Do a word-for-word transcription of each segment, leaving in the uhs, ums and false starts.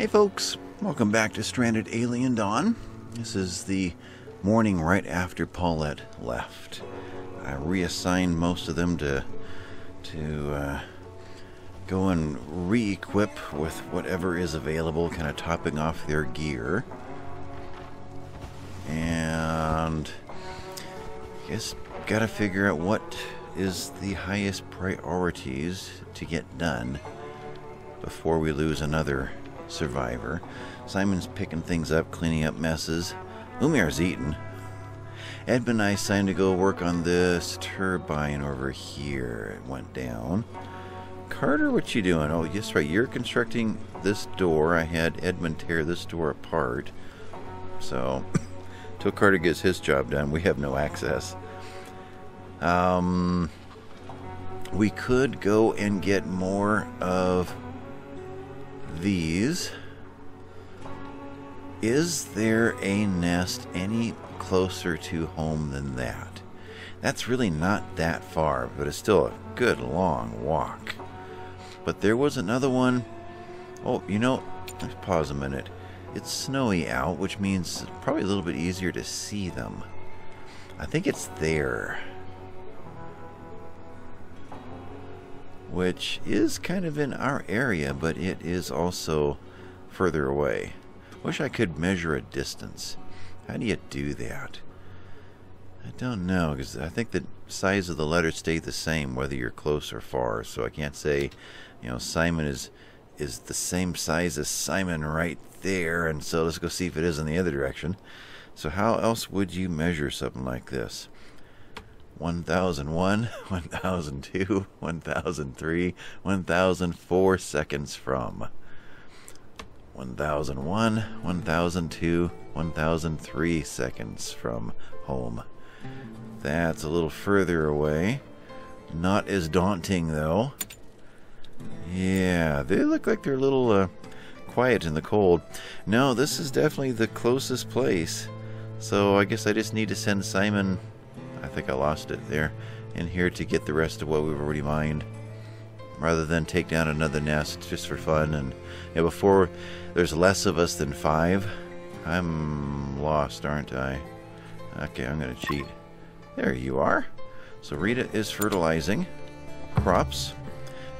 Hey folks, welcome back to Stranded: Alien Dawn. This is the morning right after Paulette left. I reassigned most of them to to uh, go and re-equip with whatever is available, kind of topping off their gear. And I guess gotta figure out what is the highest priorities to get done before we lose another survivor. Simon's picking things up, cleaning up messes. Umayr's eating. Edmund and I signed to go work on this turbine over here. It went down. Carter, what you doing? Oh, yes, right. You're constructing this door. I had Edmund tear this door apart. So, till Carter gets his job done, we have no access. Um, we could go and get more of these. Is there a nest any closer to home than that? That's really not that far, but it's still a good long walk. But there was another one. Oh, you know, let's pause a minute. It's snowy out, which means it's probably a little bit easier to see them. I think it's there. Which is kind of in our area, but it is also further away. Wish I could measure a distance. How do you do that? I don't know, because I think the size of the letters stay the same whether you're close or far, so I can't say, you know, Simon is is the same size as Simon right there, and so let's go see if it is in the other direction. So how else would you measure something like this? one thousand one, one thousand two, one thousand three, one thousand four seconds from. one thousand one, one thousand two, one thousand three seconds from home. That's a little further away. Not as daunting though. Yeah, they look like they're a little uh, quiet in the cold. No, this is definitely the closest place. So I guess I just need to send Simon... I think I lost it there, in here to get the rest of what we've already mined, rather than take down another nest just for fun. And you know, before there's less of us than five. I'm lost, aren't I? Okay, I'm gonna cheat. There you are. So Rita is fertilizing crops,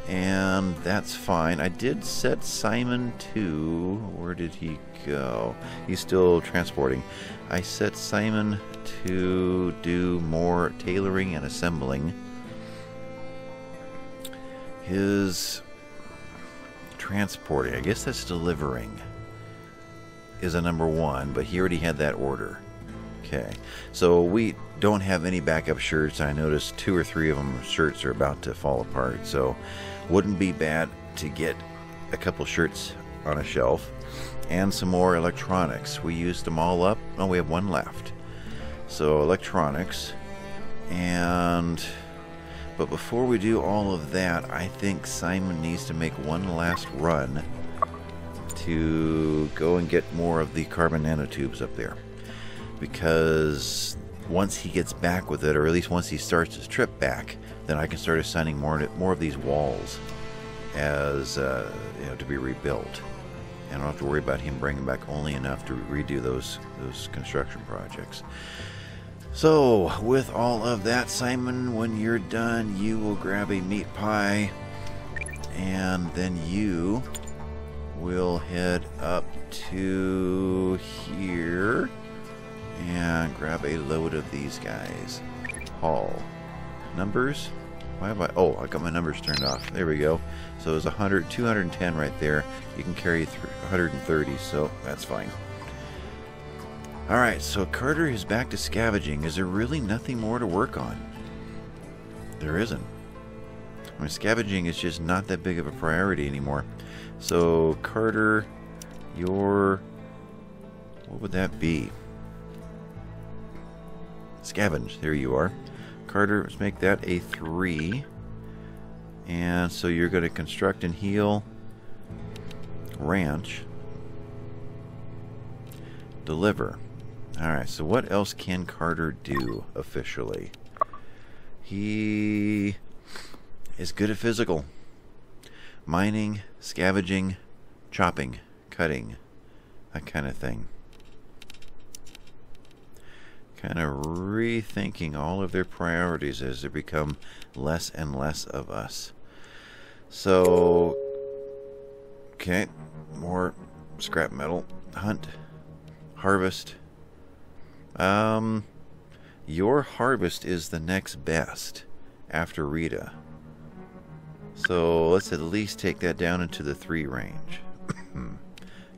and that's fine. I did set Simon to... where did he go? He's still transporting. I set Simon to do more tailoring and assembling. His transporting, I guess that's delivering, is a number one, but he already had that order. Okay, so we don't have any backup shirts. I noticed two or three of them shirts are about to fall apart, so wouldn't be bad to get a couple shirts on a shelf and some more electronics. We used them all up. Oh, we have one left. So electronics, and but before we do all of that, I think Simon needs to make one last run to go and get more of the carbon nanotubes up there, because once he gets back with it, or at least once he starts his trip back, then I can start assigning more more of these walls as uh, you know, to be rebuilt, and I don't have to worry about him bringing back only enough to redo those those construction projects. So, with all of that, Simon, when you're done, you will grab a meat pie, and then you will head up to here and grab a load of these guys. Haul. Numbers? Why have I... oh, I got my numbers turned off. There we go. So there's one hundred, two hundred ten right there. You can carry one hundred thirty, so that's fine. Alright, so Carter is back to scavenging. Is there really nothing more to work on? There isn't. I mean, scavenging is just not that big of a priority anymore. So, Carter, your... what would that be? Scavenge. There you are. Carter, let's make that a three. And so you're going to construct and heal. Ranch. Deliver. Alright, so what else can Carter do officially? He is good at physical. Mining, scavenging, chopping, cutting, that kind of thing. Kind of rethinking all of their priorities as they become less and less of us. So, okay, more scrap metal. Hunt, harvest. Um, your harvest is the next best after Rita. So let's at least take that down into the three range.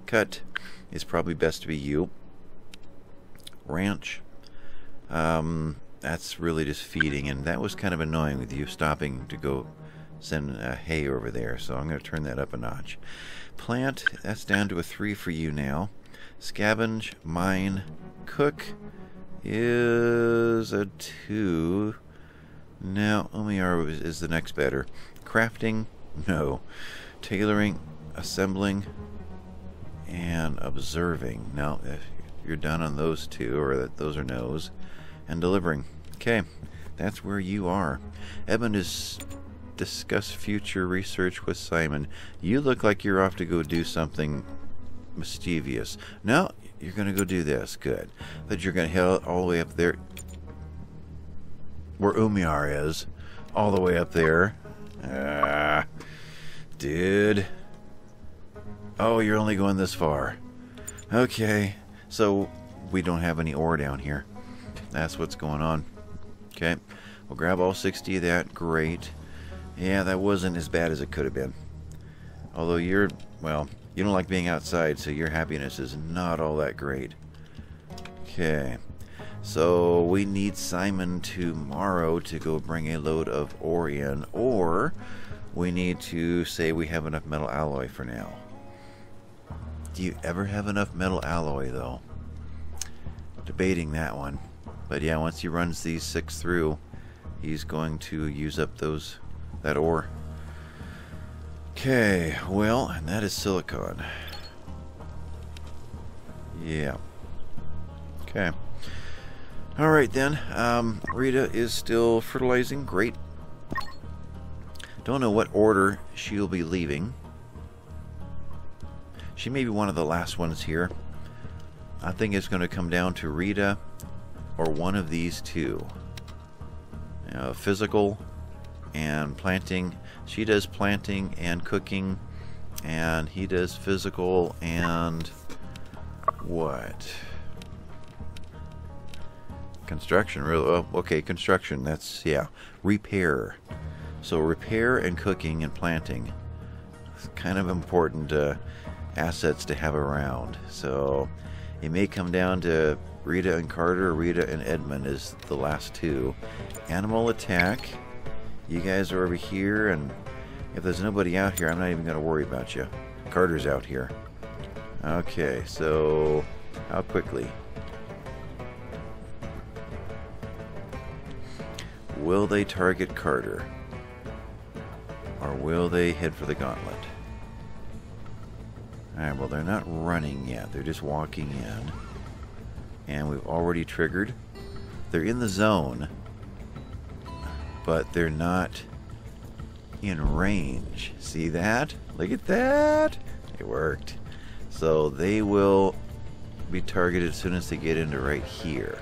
Cut is probably best to be you. Ranch. Um, that's really just feeding, and that was kind of annoying with you stopping to go send uh, hay over there, so I'm going to turn that up a notch. Plant, that's down to a three for you now. Scavenge, mine, cook is a two. Now, Umayr is the next better. Crafting, no. Tailoring, assembling, and observing. Now, if you're done on those two, or that those are no's. And delivering. Okay, that's where you are. Evan is discuss future research with Simon. You look like you're off to go do something mischievous. No, you're going to go do this. Good. But you're going to head all the way up there where Umayr is. All the way up there. Ah, dude. Oh, you're only going this far. Okay. So we don't have any ore down here. That's what's going on. Okay, we'll grab all sixty of that. Great. Yeah, that wasn't as bad as it could have been. Although you're, well, you don't like being outside, so your happiness is not all that great. Okay, so we need Simon tomorrow to go bring a load of ore in, or we need to say we have enough metal alloy for now. Do you ever have enough metal alloy, though? Debating that one. But yeah, once he runs these six through, he's going to use up those that ore. Okay, well, and that is silicon. Yeah. Okay. Alright then. Um, Rita is still fertilizing. Great. Don't know what order she'll be leaving. She may be one of the last ones here. I think it's going to come down to Rita or one of these two. Uh, physical and planting. She does planting and cooking, and he does physical and what? Construction, really? Oh, okay, construction. That's, yeah. Repair. So repair and cooking and planting. It's kind of important uh, assets to have around. So it may come down to Rita and Carter, Rita and Edmund is the last two. Animal attack. You guys are over here, and if there's nobody out here, I'm not even going to worry about you. Carter's out here. Okay, so how quickly will they target Carter? Or will they head for the gauntlet? Alright, well, they're not running yet. They're just walking in. And we've already triggered. They're in the zone, but they're not in range. See that? Look at that! It worked. So they will be targeted as soon as they get into right here.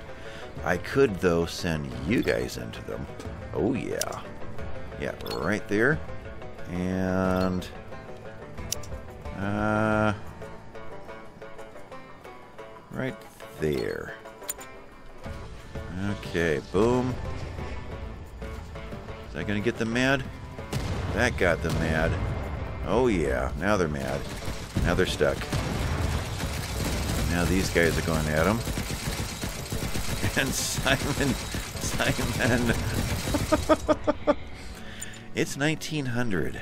I could, though, send you guys into them. Oh, yeah. Yeah, right there. And uh, right there. Okay, boom. Is that going to get them mad? That got them mad. Oh yeah, now they're mad. Now they're stuck. Now these guys are going at them. And Simon, Simon. It's nineteen hundred.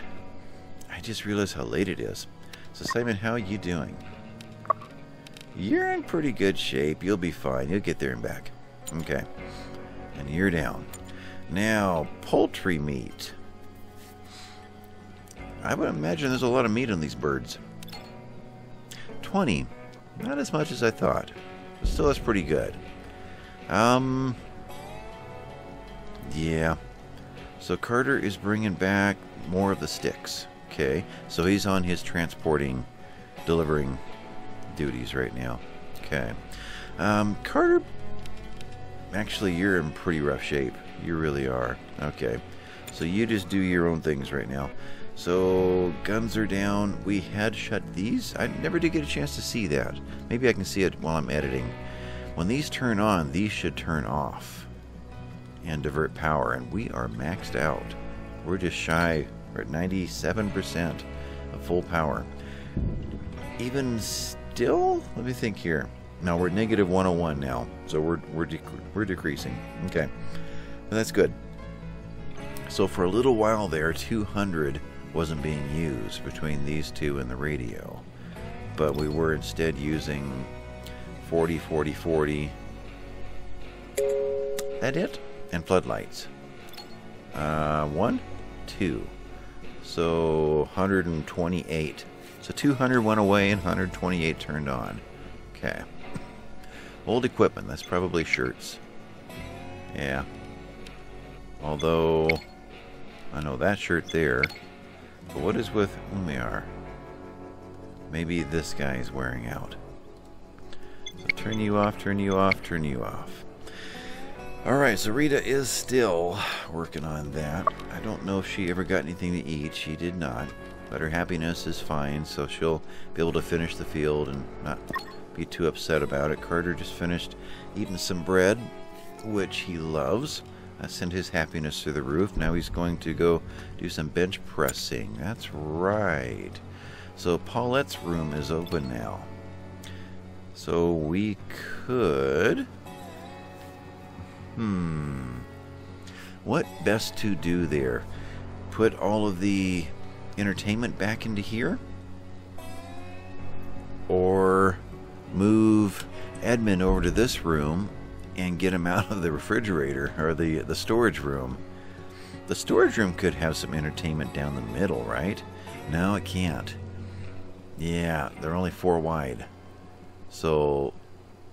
I just realized how late it is. So Simon, how are you doing? You're in pretty good shape. You'll be fine. You'll get there and back. Okay. And you're down. Now, poultry meat. I would imagine there's a lot of meat on these birds. twenty. Not as much as I thought. Still, that's pretty good. Um. Yeah. So Carter is bringing back more of the sticks. Okay. So he's on his transporting, delivering duties right now. Okay. Um, Carter, actually, you're in pretty rough shape. You really are. Okay. So you just do your own things right now. So guns are down. We had shut these. I never did get a chance to see that. Maybe I can see it while I'm editing. When these turn on, these should turn off and divert power. And we are maxed out. We're just shy. We're at ninety-seven percent of full power. Even still, let me think here. No, we're negative one oh one now, so we're we're dec we're decreasing. Okay, well, that's good. So for a little while there, two hundred wasn't being used between these two and the radio, but we were instead using forty, forty, forty. That it? And floodlights. Uh, one, two. So one hundred twenty-eight. So two hundred went away and one hundred twenty-eight turned on. Okay. Old equipment. That's probably shirts. Yeah. Although, I know that shirt there. But what is with Umayr? Maybe this guy is wearing out. So turn you off, turn you off, turn you off. Alright, so Rita is still working on that. I don't know if she ever got anything to eat. She did not. But her happiness is fine, so she'll be able to finish the field and not be too upset about it. Carter just finished eating some bread, which he loves. That sent his happiness through the roof. Now he's going to go do some bench pressing. That's right. So Paulette's room is open now. So we could... Hmm... What best to do there? Put all of the entertainment back into here? Or move Edmund over to this room and get him out of the refrigerator or the the storage room? The storage room could have some entertainment down the middle, right? No, it can't. Yeah, they're only four wide. So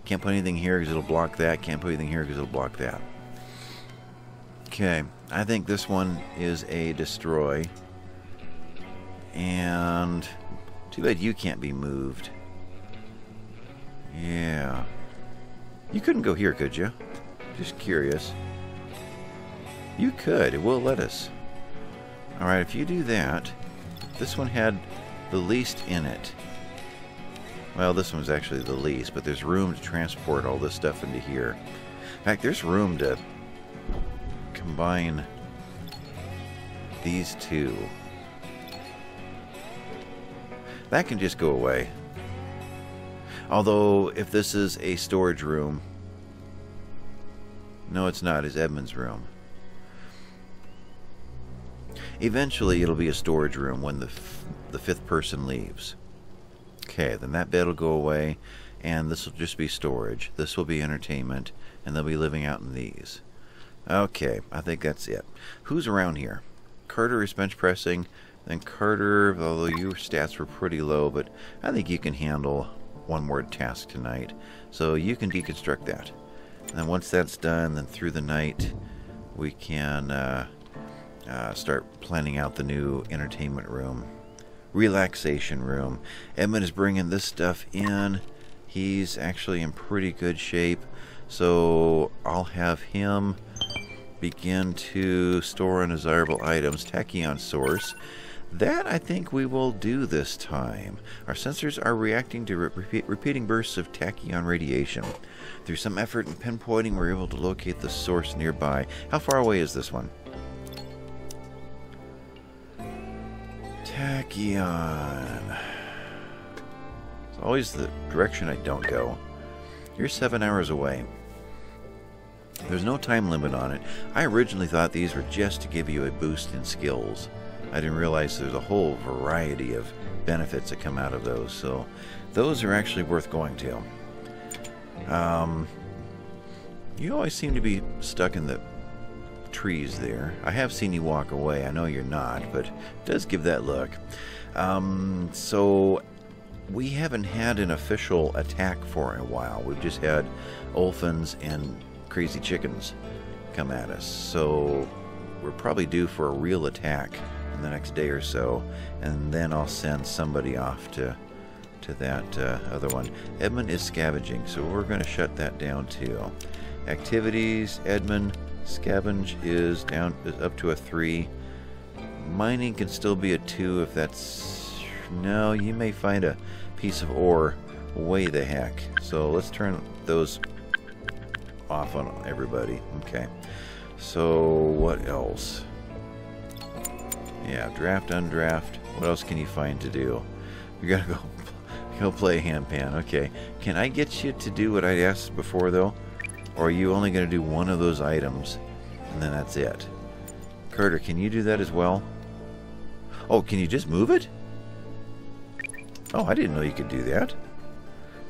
can't put anything here because it'll block that. Can't put anything here because it'll block that. Okay, I think this one is a destroy. And too bad you can't be moved. Yeah. You couldn't go here, could you? Just curious. You could. It will let us. Alright, if you do that, this one had the least in it. Well, this one's actually the least, but there's room to transport all this stuff into here. In fact, there's room to combine these two. That can just go away. Although, if this is a storage room... No, it's not. It's Edmund's room. Eventually, it'll be a storage room when the, f the fifth person leaves. Okay, then that bed will go away, and this will just be storage. This will be entertainment, and they'll be living out in these. Okay, I think that's it. Who's around here? Carter is bench pressing, then Carter, although your stats were pretty low, but I think you can handle one more task tonight, so you can deconstruct that. And once that's done, then through the night we can uh, uh, start planning out the new entertainment room, relaxation room. Edmund is bringing this stuff in. He's actually in pretty good shape, so I'll have him begin to store undesirable items. Tachyon source. That, I think, we will do this time. Our sensors are reacting to re repeat, repeating bursts of tachyon radiation. Through some effort and pinpointing, we're able to locate the source nearby. How far away is this one? Tachyon. It's always the direction I don't go. You're seven hours away. There's no time limit on it. I originally thought these were just to give you a boost in skills. I didn't realize there's a whole variety of benefits that come out of those, so those are actually worth going to. Um, you always seem to be stuck in the trees there. I have seen you walk away. I know you're not, but it does give that look. Um, so we haven't had an official attack for a while. We've just had Olphins and crazy chickens come at us, so we're probably due for a real attack in the next day or so, and then I'll send somebody off to to that uh, other one. Edmund is scavenging, so we're going to shut that down too. Activities, Edmund, scavenge is down is up to a three. Mining can still be a two if that's... No, you may find a piece of ore way the heck. So let's turn those off on everybody. Okay. So what else? Yeah, draft, undraft. What else can you find to do? You gotta go, go play handpan. Okay. Can I get you to do what I asked before though? Or are you only gonna do one of those items and then that's it? Carter, can you do that as well? Oh, can you just move it? Oh, I didn't know you could do that.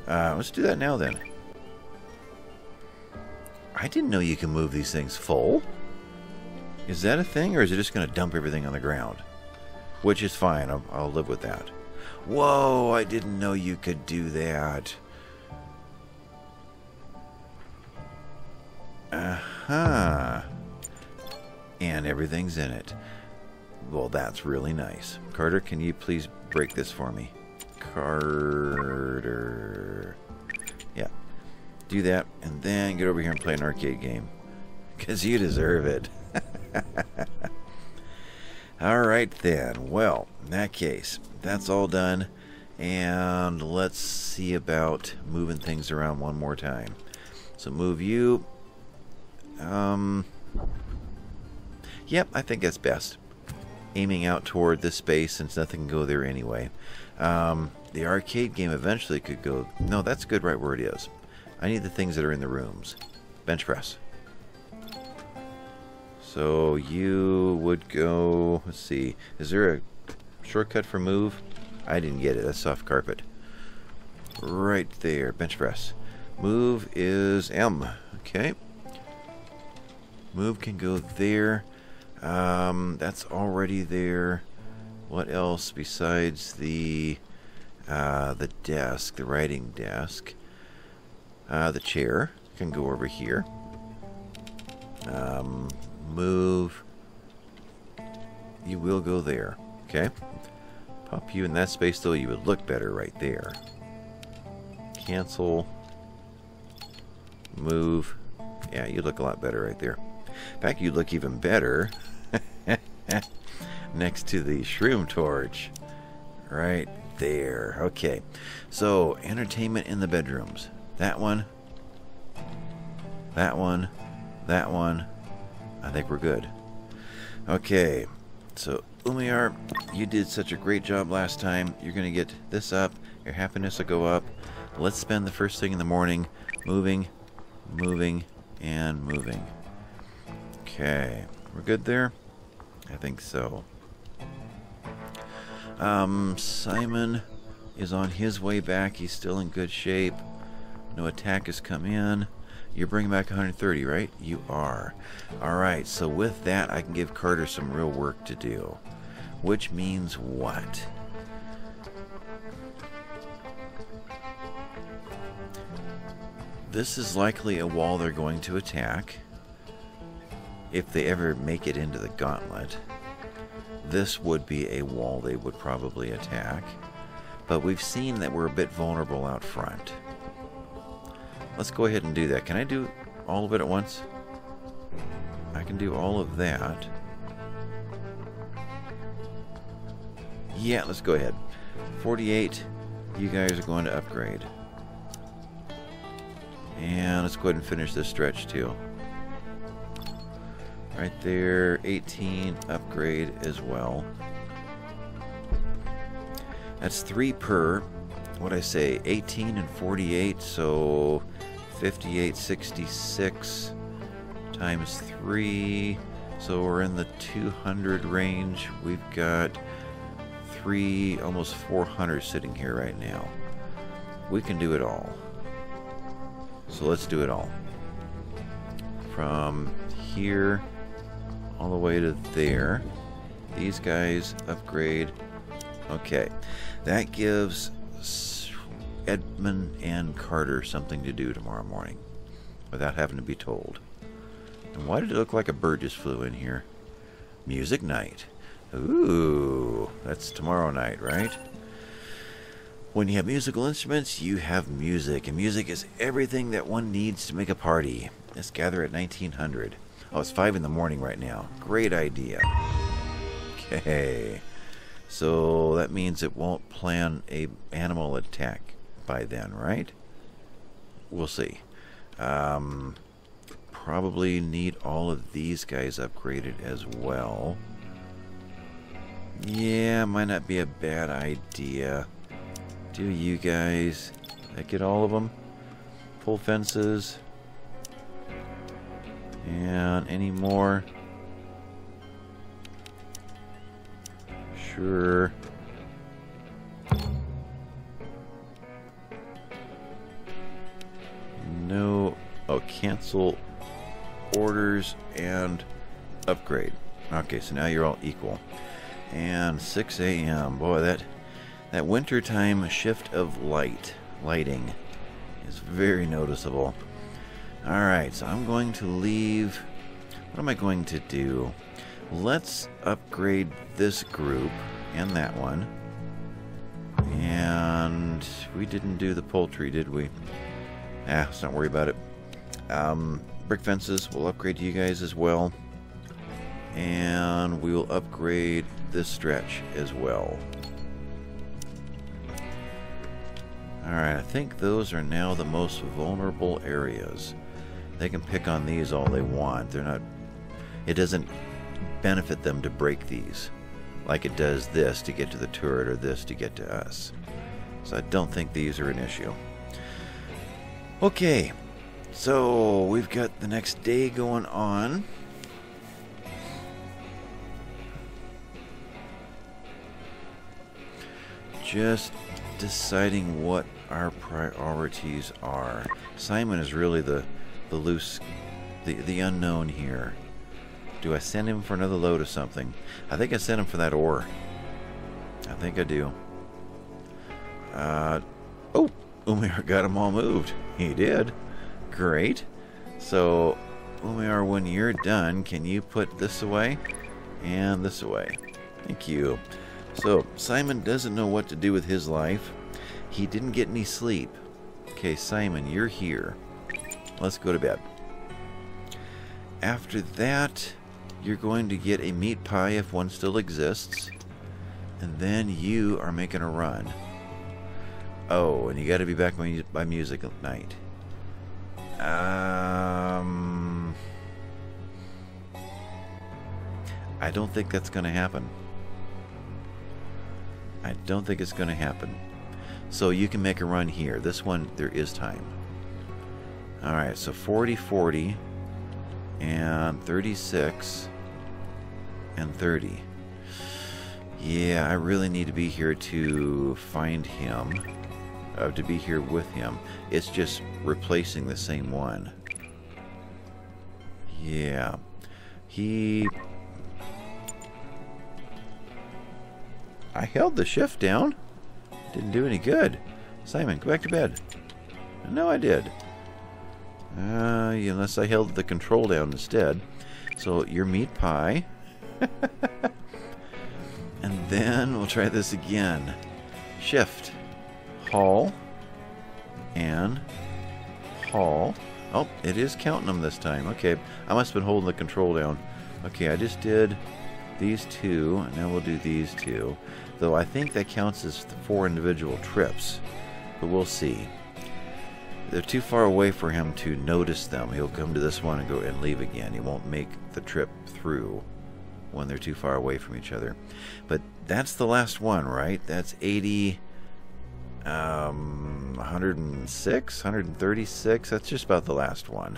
Uh, let's do that now then. I didn't know you can move these things full. Is that a thing, or is it just going to dump everything on the ground? Which is fine. I'll, I'll live with that. Whoa, I didn't know you could do that. Uh-huh. And everything's in it. Well, that's really nice. Carter, can you please break this for me? Carter. Yeah. Do that, and then get over here and play an arcade game. Because you deserve it. Alright then. Well, in that case, that's all done. And let's see about moving things around one more time. So move you. Um, yep, I think that's best. Aiming out toward this space since nothing can go there anyway. Um, the arcade game eventually could go... No, that's good right where it is. I need the things that are in the rooms. Bench press. So you would go... Let's see. Is there a shortcut for move? I didn't get it. That's soft carpet. Right there. Bench press. Move is M. Okay. Move can go there. Um, that's already there. What else besides the uh, the desk, the writing desk? Uh, the chair can go over here. Um, move. You will go there. Okay. Pop you in that space, though. You would look better right there. Cancel. Move. Yeah, you look a lot better right there. In fact, you look even better next to the shroom torch. Right there. Okay. So, entertainment in the bedrooms. That one, that one, that one. I think we're good. Okay, so Umayr, you did such a great job last time. You're going to get this up. Your happiness will go up. Let's spend the first thing in the morning moving, moving, and moving. Okay, we're good there? I think so. Um, Simon is on his way back. He's still in good shape. No attack has come in. You're bringing back one hundred thirty, right? You are. Alright, so with that, I can give Carter some real work to do. Which means what? This is likely a wall they're going to attack. If they ever make it into the gauntlet. This would be a wall they would probably attack. But we've seen that we're a bit vulnerable out front. Let's go ahead and do that. Can I do all of it at once? I can do all of that. Yeah, let's go ahead. forty-eight, you guys are going to upgrade. And let's go ahead and finish this stretch too. Right there, eighteen, upgrade as well. That's three per, what I say, eighteen and forty-eight, so... fifty-eight, sixty-six times three, so we're in the two hundred range. We've got three, almost four hundred sitting here right now. We can do it all, so let's do it all from here all the way to there. These guys upgrade. Okay, that gives Edmund and Carter something to do tomorrow morning without having to be told. And why did it look like a bird just flew in here? Music night. Ooh, that's tomorrow night, right? When you have musical instruments, you have music, and music is everything that one needs to make a party. Let's gather at nineteen hundred. Oh, it's five in the morning right now. Great idea. Okay. So that means it won't plan a animal attack by then, right? We'll see. Um, probably need all of these guys upgraded as well. Yeah, might not be a bad idea. Do you guys... Did I get all of them? Full fences. And any more? Sure. No. Oh, cancel orders and upgrade. Okay, so now you're all equal. And six A M Boy, that that wintertime shift of light lighting is very noticeable. All right, so I'm going to leave. What am I going to do? Let's upgrade this group and that one. And we didn't do the poultry, did we? Ah, let's not worry about it. Um, brick fences, we'll upgrade you guys as well. And we will upgrade this stretch as well. Alright, I think those are now the most vulnerable areas. They can pick on these all they want. They're not... It doesn't benefit them to break these. Like it does this to get to the turret or this to get to us. So I don't think these are an issue. Okay. So we've got the next day going on. Just deciding what our priorities are. Simon is really the the loose, the, the unknown here. Do I send him for another load of something? I think I sent him for that ore. I think I do. Uh, oh, Umayr got them all moved. He did. Great. So, Umayr, when you're done, can you put this away and this away? Thank you. So, Simon doesn't know what to do with his life. He didn't get any sleep. Okay, Simon, you're here. Let's go to bed. After that, you're going to get a meat pie if one still exists. And then you are making a run. Oh, and you got to be back by music at night. Um, I don't think that's going to happen. I don't think it's going to happen. So you can make a run here. This one, there is time. Alright, so forty, forty, and thirty-six, and thirty. Yeah, I really need to be here to find him. Uh, to be here with him. It's just replacing the same one. Yeah. He... I held the shift down. Didn't do any good. Simon, go back to bed. No, I did. Uh, unless I held the control down instead. So, your meat pie. And then we'll try this again. Shift. Haul. And. Haul. Oh, it is counting them this time. Okay. I must have been holding the control down. Okay, I just did these two, and now we'll do these two. Though I think that counts as four individual trips. But we'll see. They're too far away for him to notice them. He'll come to this one and go and leave again. He won't make the trip through when they're too far away from each other. But that's the last one, right? That's eighty... Um, one hundred six? one hundred thirty-six? That's just about the last one.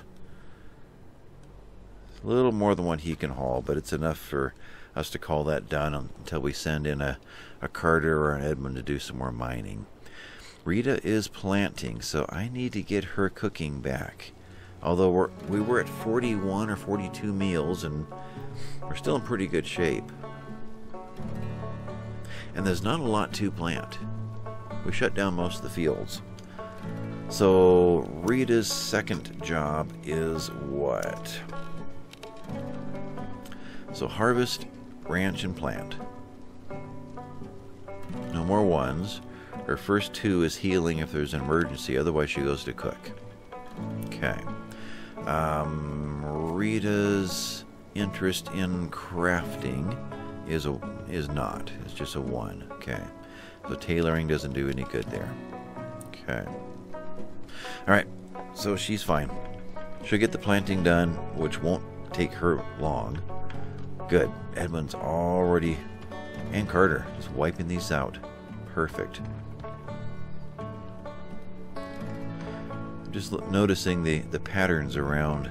It's a little more than what he can haul, but it's enough for us to call that done until we send in a, a Carter or an Edmund to do some more mining. Rita is planting, so I need to get her cooking back. Although we're, we were at forty-one or forty-two meals, and we're still in pretty good shape. And there's not a lot to plant. We shut down most of the fields. So Rita's second job is what? So harvest, ranch, and plant. No more ones. Her first two is healing if there's an emergency. Otherwise, she goes to cook. Okay. Um, Rita's interest in crafting is a is not. It's just a one. Okay. So tailoring doesn't do any good there. Okay. All right. So she's fine. She'll get the planting done, which won't take her long. Good. Edmund's already, and Carter, just wiping these out. Perfect. Just noticing the, the patterns around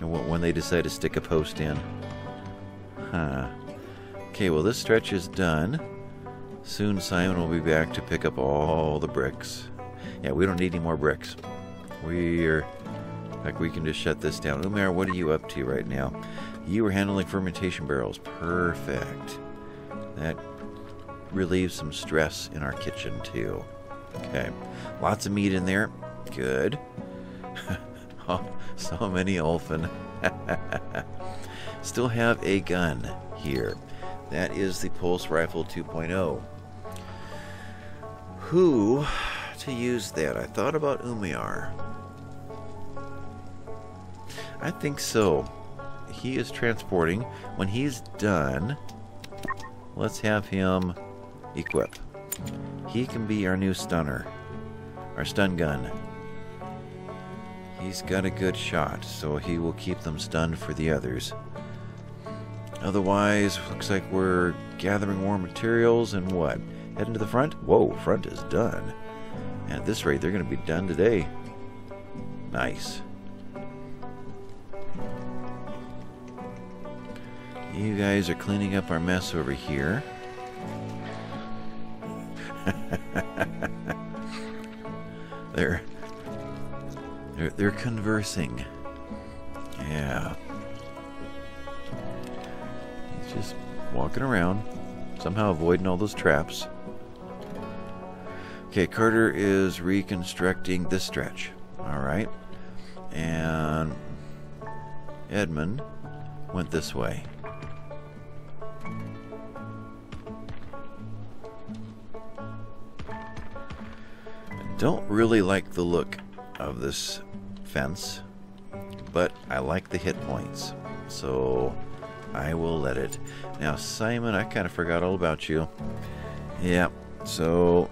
and what, when they decide to stick a post in. Huh. Okay, well this stretch is done. Soon Simon will be back to pick up all the bricks. Yeah, we don't need any more bricks. We're... like we can just shut this down. Umayr, what are you up to right now? You are handling fermentation barrels. Perfect. That relieves some stress in our kitchen too. Okay. Lots of meat in there. Good. Oh, so many olfin. Still have a gun here. That is the Pulse Rifle two point oh. Who to use that? I thought about Umayr. I think so. He is transporting. When he's done, let's have him equip. He can be our new stunner. Our stun gun. He's got a good shot, so he will keep them stunned for the others. Otherwise, looks like we're gathering more materials and what? Heading to the front? Whoa, front is done. And at this rate, they're going to be done today. Nice. You guys are cleaning up our mess over here. They're... They're, they're conversing. Yeah. He's just walking around, somehow avoiding all those traps. Okay, Carter is reconstructing this stretch. Alright. And Edmund went this way. I don't really like the look of this fence, but I like the hit points, so I will let it. Now Simon, I kind of forgot all about you. Yeah, so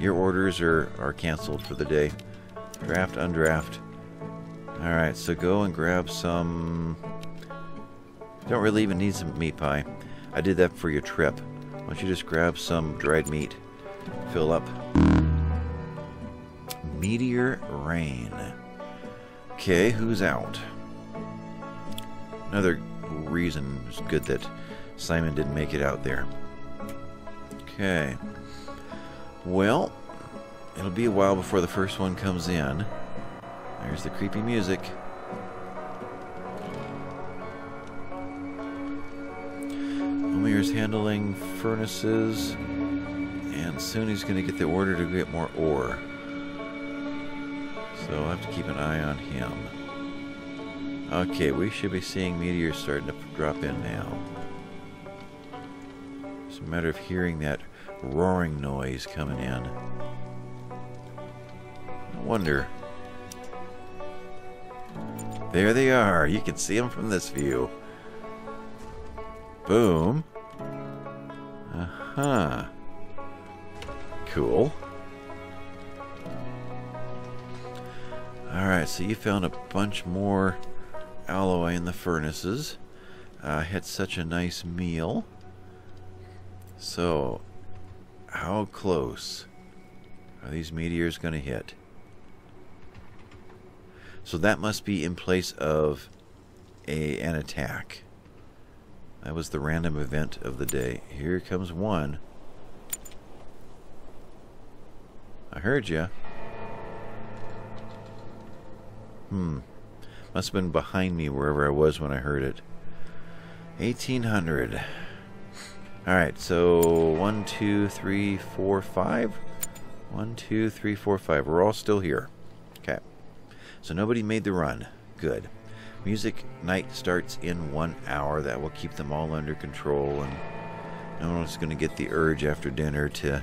your orders are, are canceled for the day. Draft, undraft. Alright, so go and grab some... don't really even need some meat pie. I did that for your trip. Why don't you just grab some dried meat. Fill up. Meteor rain. Okay, who's out? Another reason it's good that Simon didn't make it out there. Okay. Well, it'll be a while before the first one comes in. There's the creepy music. Umayr's handling furnaces, and soon he's going to get the order to get more ore. So I'll have to keep an eye on him. Okay, we should be seeing meteors starting to drop in now. It's a matter of hearing that roaring noise coming in. I wonder. There they are. You can see them from this view. Boom. Uh-huh. Cool. Alright, so you found a bunch more alloy in the furnaces. I uh, had such a nice meal. So, how close are these meteors going to hit? So that must be in place of a, an attack. That was the random event of the day. Here comes one. I heard ya. Hmm. Must have been behind me wherever I was when I heard it. eighteen hundred. Alright, so one, two, three, four, five. One, two, three, four, five. We're all still here. Okay. So nobody made the run. Good. Music night starts in one hour. That will keep them all under control, and no one's going to get the urge after dinner to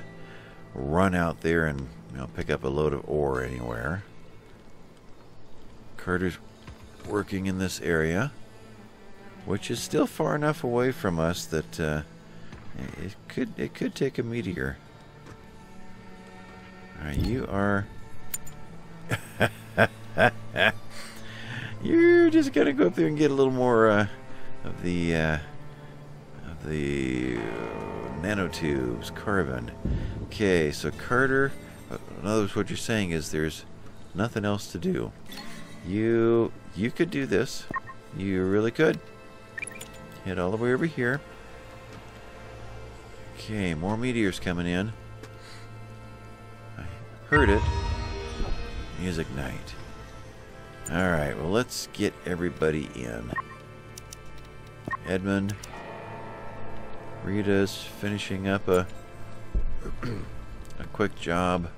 run out there and, you know, pick up a load of ore anywhere. Carter's working in this area, which is still far enough away from us that uh, it could it could take a meteor. All right, you are you're just gonna go up there and get a little more uh, of the uh, of the nanotubes, carbon. Okay, so Carter. In other words, what you're saying is there's nothing else to do. You you could do this. You really could. Head all the way over here. Okay, more meteors coming in. I heard it. Music night. Alright, well, let's get everybody in. Edmund. Rita's finishing up a, a quick job.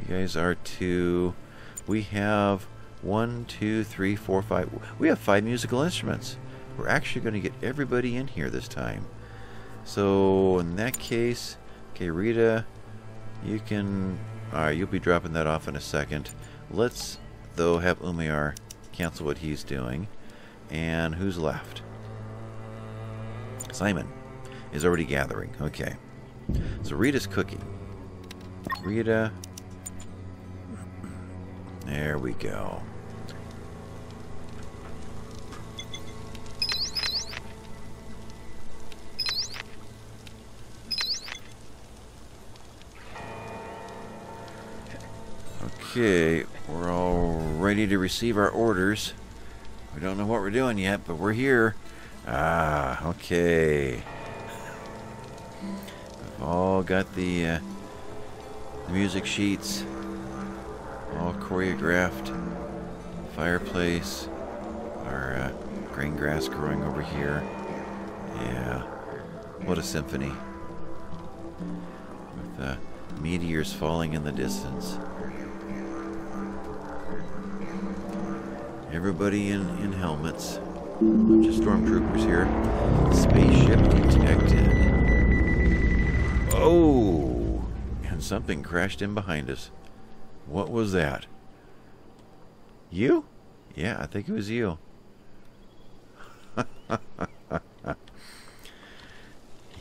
You guys are too. We have one, two, three, four, five. We have five musical instruments. We're actually going to get everybody in here this time. So in that case, okay, Rita, you can. All right, you'll be dropping that off in a second. Let's, though, have Umayr cancel what he's doing. And who's left? Simon is already gathering. Okay. So Rita's cooking. Rita. There we go. Okay, we're all ready to receive our orders. We don't know what we're doing yet, but we're here. Ah, okay. We've all got the, uh, the music sheets. All choreographed. Fireplace. Our uh, green grass growing over here. Yeah. What a symphony. With uh, meteors falling in the distance. Everybody in, in helmets. Bunch of stormtroopers here. Spaceship detected. Oh! And something crashed in behind us. What was that? You? Yeah, I think it was you.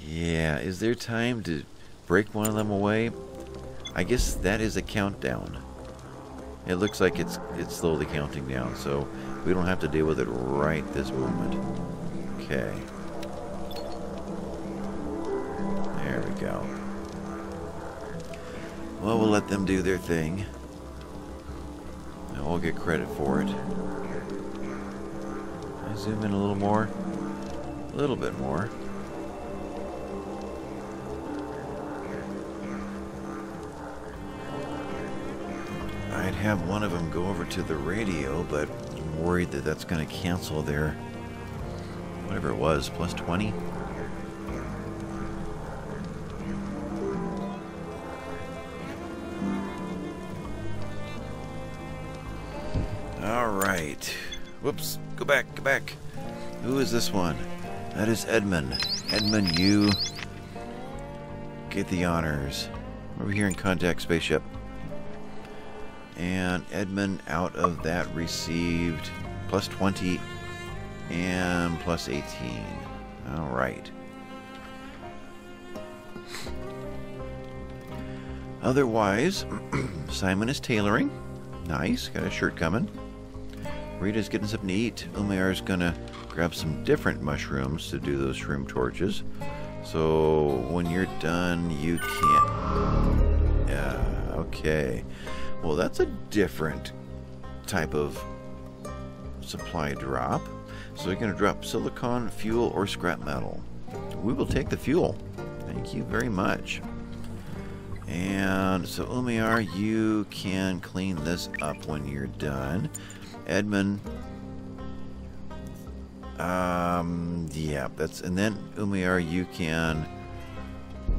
Yeah, is there time to break one of them away? I guess that is a countdown. It looks like it's it's slowly counting down, so we don't have to deal with it right this moment. Okay. There we go. Well, we'll let them do their thing. I'll get credit for it. Can I zoom in a little more? A little bit more. I'd have one of them go over to the radio, but I'm worried that that's going to cancel their, whatever it was, plus twenty? Alright. Whoops. Go back. Go back. Who is this one? That is Edmund. Edmund, you get the honors. Over here in contact spaceship. And Edmund out of that received plus twenty and plus eighteen. Alright. Otherwise, Simon is tailoring. Nice. Got a shirt coming. Rita's getting something to eat. Umayr's gonna grab some different mushrooms to do those shroom torches. So when you're done, you can't. Yeah, okay. Well, that's a different type of supply drop. So you're gonna drop silicon, fuel, or scrap metal. We will take the fuel. Thank you very much. And so Umayr, you can clean this up when you're done. Edmund, um, yeah, that's, and then Umayr, you can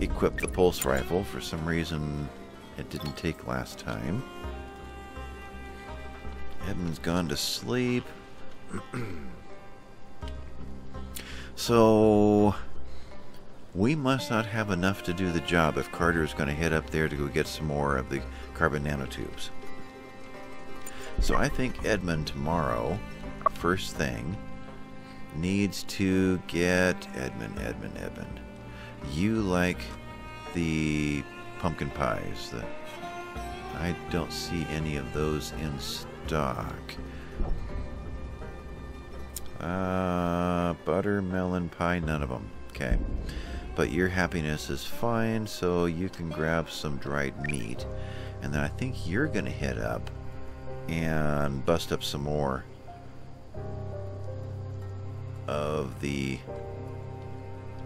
equip the pulse rifle. For some reason, it didn't take last time. Edmund's gone to sleep. So, We must not have enough to do the job if Carter is going to head up there to go get some more of the carbon nanotubes. So I think Edmund tomorrow, first thing, needs to get... Edmund, Edmund, Edmund. You like the pumpkin pies. The, I don't see any of those in stock. Uh, buttermelon pie, none of them. Okay. But your happiness is fine, so you can grab some dried meat. And then I think you're going to head up and bust up some more of the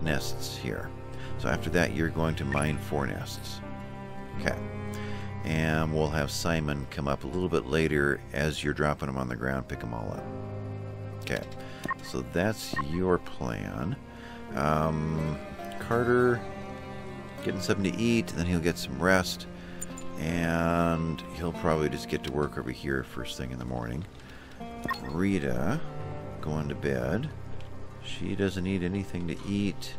nests here. So after that, you're going to mine four nests. Okay. And we'll have Simon come up a little bit later as you're dropping them on the ground, pick them all up. Okay. So that's your plan. Um, Carter getting something to eat, and then he'll get some rest. And he'll probably just get to work over here first thing in the morning. Rita going to bed. She doesn't need anything to eat.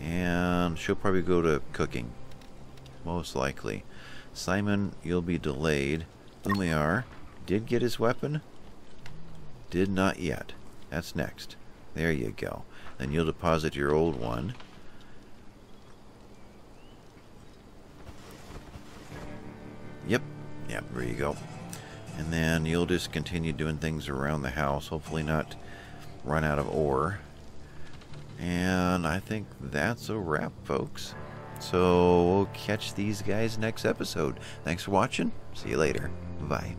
And she'll probably go to cooking. Most likely. Simon, you'll be delayed. Umayr did get his weapon. Did not yet. That's next. There you go. Then you'll deposit your old one. Yep. Yep, there you go. And then you'll just continue doing things around the house. Hopefully not run out of ore. And I think that's a wrap, folks. So we'll catch these guys next episode. Thanks for watching. See you later. Bye.